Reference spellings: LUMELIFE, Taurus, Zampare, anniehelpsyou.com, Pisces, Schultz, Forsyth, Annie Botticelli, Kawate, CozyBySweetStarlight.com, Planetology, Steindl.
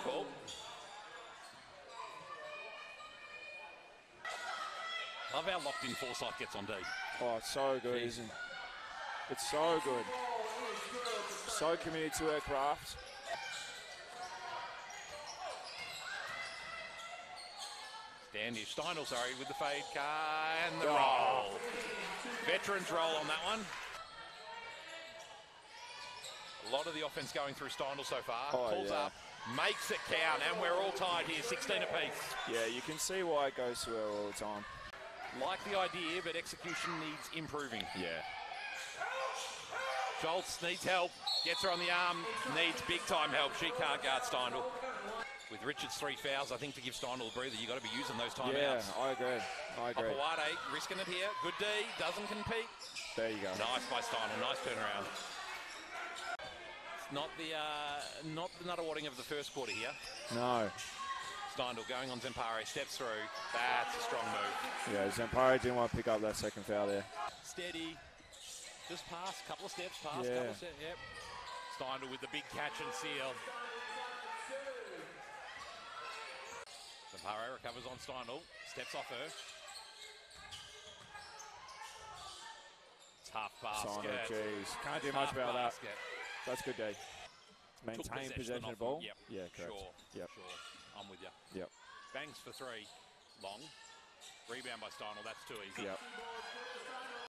equal. Love how locked in Forsyth gets on D. Oh, it's so good, isn't it? It's so good. So committed to her craft. Standish, Steindl, sorry, with the fade car and the roll. Veterans roll on that one. A lot of the offense going through Steindl so far. Oh, pulls up, makes it count, and we're all tied here, 16 apiece. Yeah, you can see why it goes to her all the time. Like the idea, but execution needs improving. Yeah. Schultz needs help, gets her on the arm, needs big time help. She can't guard Steindl. With Richards' three fouls, I think to give Steindl a breather, you've got to be using those timeouts. Yeah, I agree. I agree. Kawate risking it here. Good D, doesn't compete. There you go. Nice by Steindl, nice turnaround. It's not the nutterwadding of the first quarter here. No. Steindl going on Zampare, steps through. That's a strong move. Yeah, Zampare didn't want to pick up that second foul there. Steady. Just pass, couple of steps, pass, couple of steps, yep. Steindl with the big catch and seal. Zampare recovers on Steindl, steps off her. Tough basket. Steindl, jeez, can't do much about that. That's good day. Maintain possession of the ball? Yep. Yeah, correct. Sure, yep. Sure, I'm with you. Yep. Bangs for three, long. Rebound by Steindl, that's too easy. Yep.